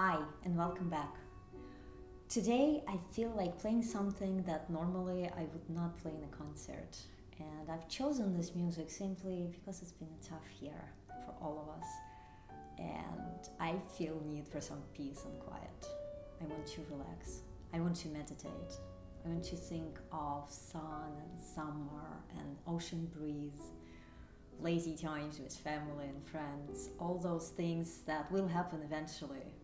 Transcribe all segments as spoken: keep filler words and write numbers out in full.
Hi, and welcome back. Today I feel like playing something that normally I would not play in a concert. And I've chosen this music simply because it's been a tough year for all of us. And I feel need for some peace and quiet. I want to relax. I want to meditate. I want to think of sun and summer and ocean breeze, lazy times with family and friends, all those things that will happen eventually,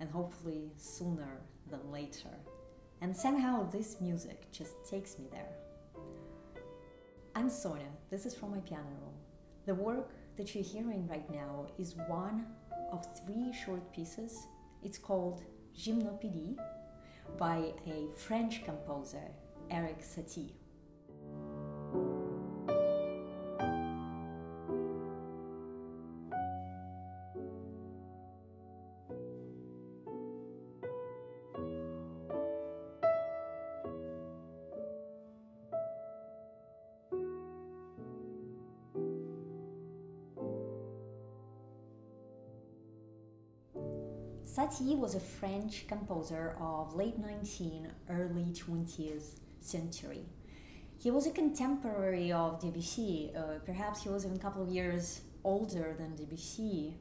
and hopefully sooner than later. And somehow this music just takes me there. I'm Sonia, this is from my piano room. The work that you're hearing right now is one of three short pieces. It's called Gymnopédie by a French composer, Erik Satie. Satie was a French composer of late nineteenth, early twentieth century. He was a contemporary of Debussy, uh, perhaps he was even a couple of years older than Debussy.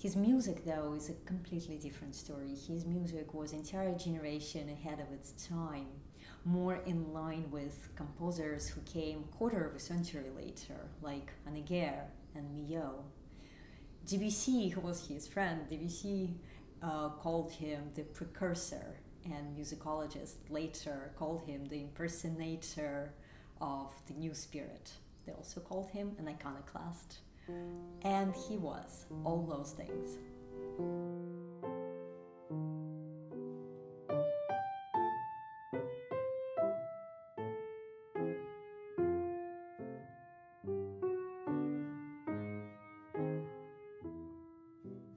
His music, though, is a completely different story. His music was an entire generation ahead of its time, more in line with composers who came quarter of a century later, like Honegger and Milhaud. Debussy, who was his friend, Debussy, Uh, called him the precursor, and musicologists later called him the impersonator of the new spirit. They also called him an iconoclast. And he was all those things.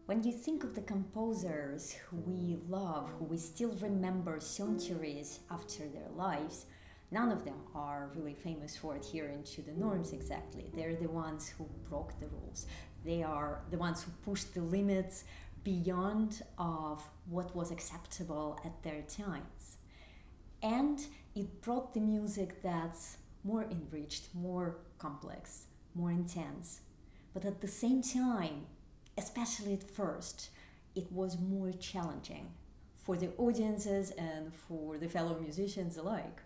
When you think of the composers who we love, who we still remember centuries after their lives, none of them are really famous for adhering to the norms exactly. They're the ones who broke the rules. They are the ones who pushed the limits beyond of what was acceptable at their times. And it brought the music that's more enriched, more complex, more intense. But at the same time, especially at first, it was more challenging for the audiences and for the fellow musicians alike.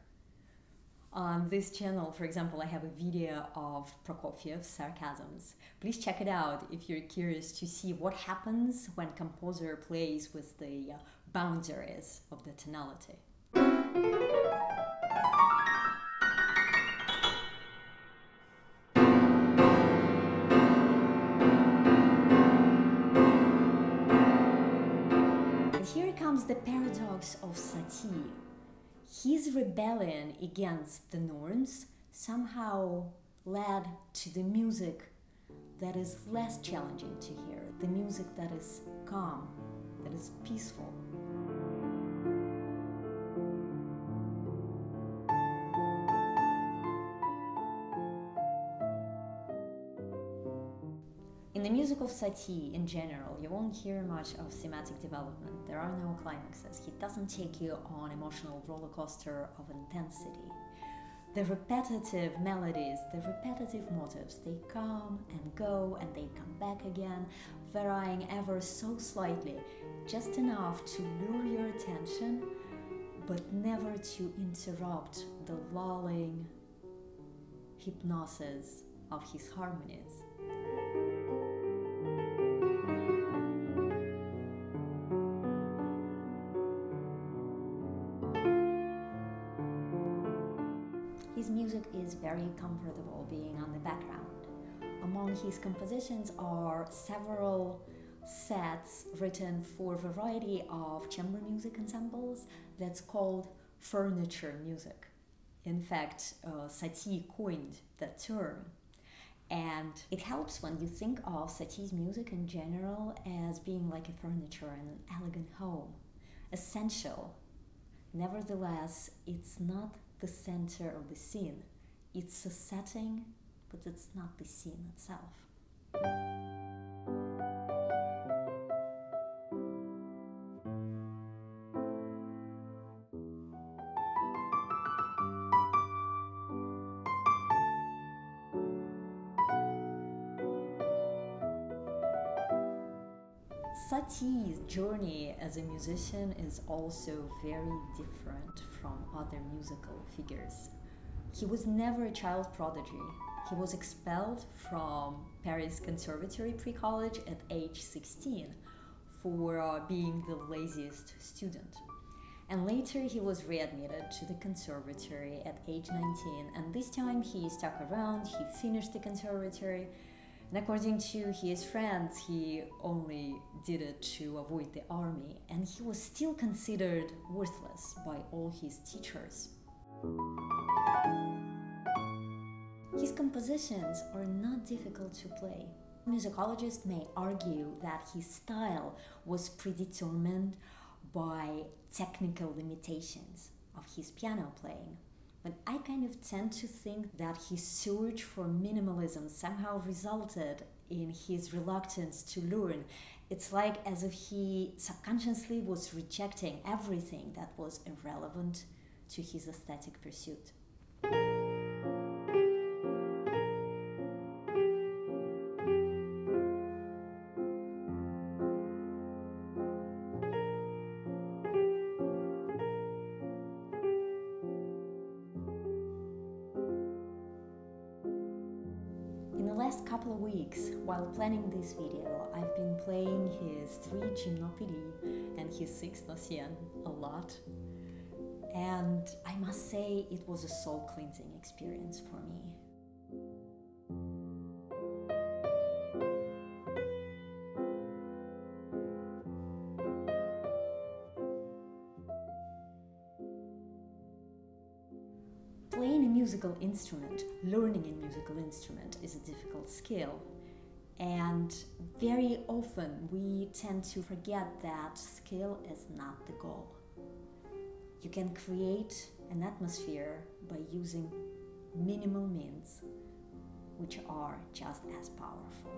On this channel, for example, I have a video of Prokofiev's sarcasms. Please check it out if you're curious to see what happens when composer plays with the boundaries of the tonality. The paradox of Satie. His rebellion against the norms somehow led to the music that is less challenging to hear, the music that is calm, that is peaceful. In the music of Satie, in general, you won't hear much of thematic development. There are no climaxes. He doesn't take you on an emotional roller coaster of intensity. The repetitive melodies, the repetitive motives, they come and go and they come back again, varying ever so slightly, just enough to lure your attention, but never to interrupt the lulling hypnosis of his harmonies. His music is very comfortable being on the background. Among his compositions are several sets written for a variety of chamber music ensembles that's called furniture music. In fact, uh, Satie coined that term. And it helps when you think of Satie's music in general as being like a furniture in an elegant home. Essential. Nevertheless, it's not the center of the scene. It's a setting, but it's not the scene itself. Satie's journey as a musician is also very different from other musical figures. He was never a child prodigy. He was expelled from Paris Conservatory pre-college at age sixteen for uh, being the laziest student. And later he was readmitted to the conservatory at age nineteen, and this time he stuck around, he finished the conservatory, and according to his friends, he only did it to avoid the army, and he was still considered worthless by all his teachers. His compositions are not difficult to play. Musicologists may argue that his style was predetermined by technical limitations of his piano playing, but I kind of tend to think that his search for minimalism somehow resulted in his reluctance to learn. It's like as if he subconsciously was rejecting everything that was irrelevant to his aesthetic pursuit. Couple of weeks, while planning this video, I've been playing his three Gymnopédie and his six Gnossiennes a lot, and I must say it was a soul-cleansing experience for me. Playing a musical instrument, learning a musical instrument is a difficult skill, and very often we tend to forget that skill is not the goal. You can create an atmosphere by using minimal means, which are just as powerful.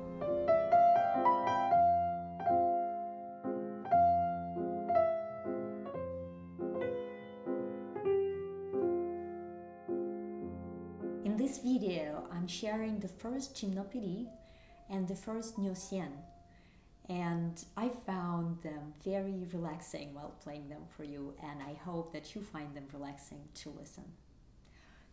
In this video, I'm sharing the first Gymnopédie and the first Gnossienne, and I found them very relaxing while playing them for you, and I hope that you find them relaxing to listen.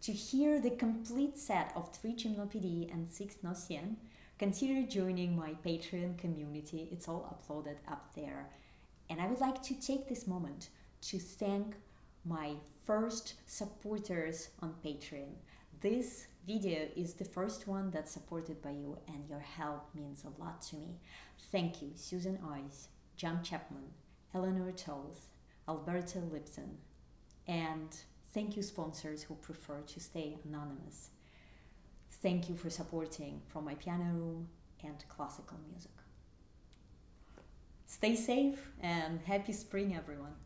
To hear the complete set of three Gymnopédie and six Gnossiennes, consider joining my Patreon community. It's all uploaded up there, and I would like to take this moment to thank my first supporters on Patreon. This video is the first one that's supported by you, and your help means a lot to me. Thank you, Susan Oys, John Chapman, Eleanor Toth, Alberta Lipton, and thank you sponsors who prefer to stay anonymous. Thank you for supporting From My Piano Room and classical music. Stay safe and happy spring, everyone.